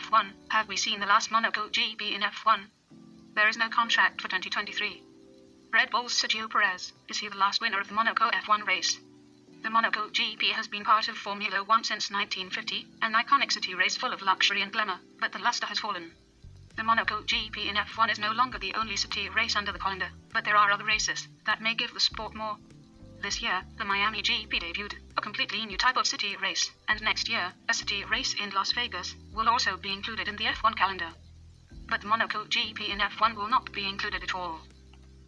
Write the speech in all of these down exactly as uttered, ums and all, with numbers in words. F one, have we seen the last Monaco G P in F one? There is no contract for twenty twenty-three. Red Bull's Sergio Perez, is he the last winner of the Monaco F one race? The Monaco G P has been part of Formula One since nineteen fifty, an iconic city race full of luxury and glamour, but the luster has fallen. The Monaco G P in F one is no longer the only city race under the calendar, but there are other races that may give the sport more. This year, the Miami G P debuted, a completely new type of city race, and next year, a city race in Las Vegas will also be included in the F one calendar. But the Monaco G P in F one will not be included at all.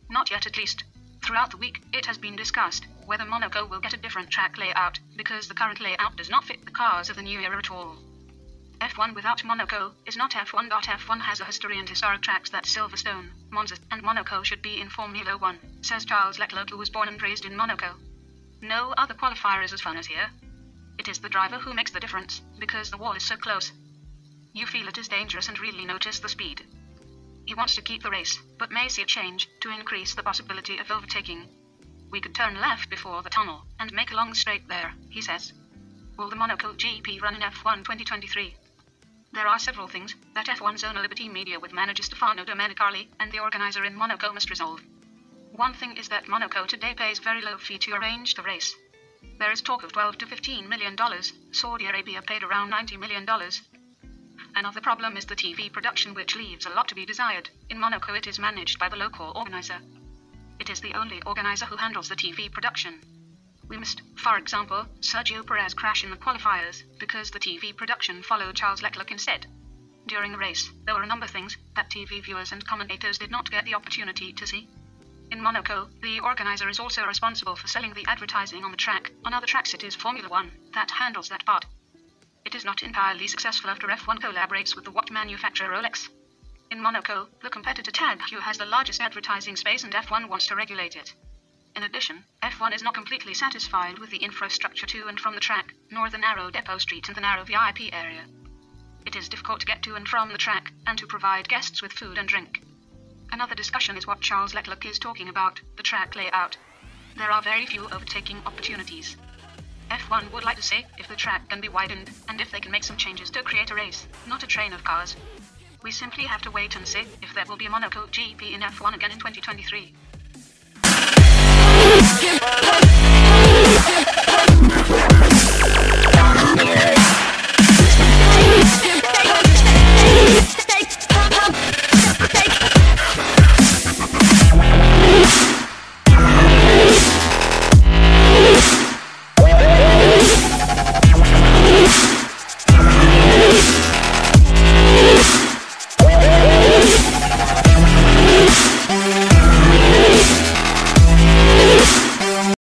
Not yet, at least. Throughout the week, it has been discussed whether Monaco will get a different track layout, because the current layout does not fit the cars of the new era at all. F one without Monaco is not F one. F one has a history and historic tracks that Silverstone, Monza, and Monaco should be in Formula One, says Charles Leclerc, who was born and raised in Monaco. No other qualifier is as fun as here. It is the driver who makes the difference, because the wall is so close. You feel it is dangerous and really notice the speed. He wants to keep the race, but may see a change to increase the possibility of overtaking. We could turn left before the tunnel and make a long straight there, he says. Will the Monaco G P run in F one twenty twenty-three? There are several things that F one's own Liberty Media with manager Stefano Domenicali and the organizer in Monaco must resolve. One thing is that Monaco today pays very low fee to arrange the race. There is talk of twelve to fifteen million dollars, Saudi Arabia paid around ninety million dollars. Another problem is the T V production, which leaves a lot to be desired. In Monaco it is managed by the local organizer. It is the only organizer who handles the T V production. We missed, for example, Sergio Perez crash in the qualifiers, because the T V production followed Charles Leclerc instead. During the race, there were a number of things that T V viewers and commentators did not get the opportunity to see. In Monaco, the organizer is also responsible for selling the advertising on the track. On other tracks it is Formula One that handles that part. It is not entirely successful after F one collaborates with the watch manufacturer Rolex. In Monaco, the competitor TAG Heuer has the largest advertising space and F one wants to regulate it. In addition, F one is not completely satisfied with the infrastructure to and from the track, nor the narrow depot street and the narrow V I P area. It is difficult to get to and from the track, and to provide guests with food and drink. Another discussion is what Charles Leclerc is talking about, the track layout. There are very few overtaking opportunities. F one would like to say if the track can be widened, and if they can make some changes to create a race, not a train of cars. We simply have to wait and see if there will be a Monaco G P in F one again in twenty twenty-three.